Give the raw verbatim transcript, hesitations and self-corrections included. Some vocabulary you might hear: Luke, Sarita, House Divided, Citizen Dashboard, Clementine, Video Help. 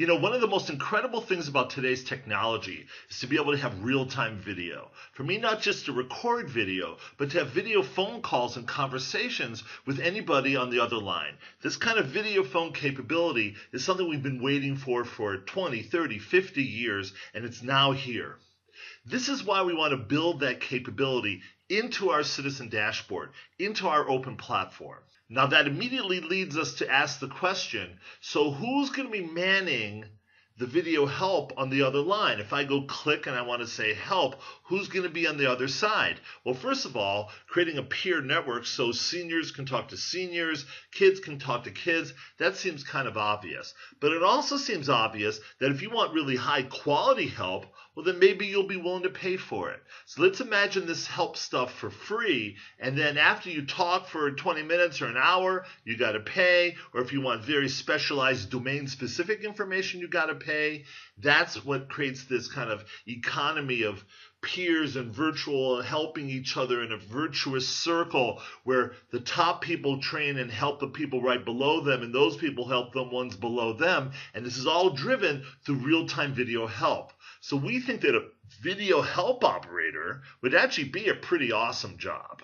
You know, one of the most incredible things about today's technology is to be able to have real-time video. For me, not just to record video, but to have video phone calls and conversations with anybody on the other line. This kind of video phone capability is something we've been waiting for for twenty, thirty, fifty years, and it's now here. This is why we want to build that capability into our Citizen Dashboard, into our open platform. Now that immediately leads us to ask the question, so who's going to be manning the video help on the other line? If I go click and I want to say help, who's going to be on the other side? Well, first of all, creating a peer network so seniors can talk to seniors, kids can talk to kids, that seems kind of obvious. But it also seems obvious that if you want really high quality help, well, then maybe you'll be willing to pay for it. So let's imagine this help stuff for free, and then after you talk for twenty minutes or an hour, you got to pay, or if you want very specialized domain-specific information, you got to pay. That's what creates this kind of economy of peers and virtual helping each other in a virtuous circle where the top people train and help the people right below them, and those people help the ones below them, and this is all driven through real-time video help. So we think that a video help operator would actually be a pretty awesome job.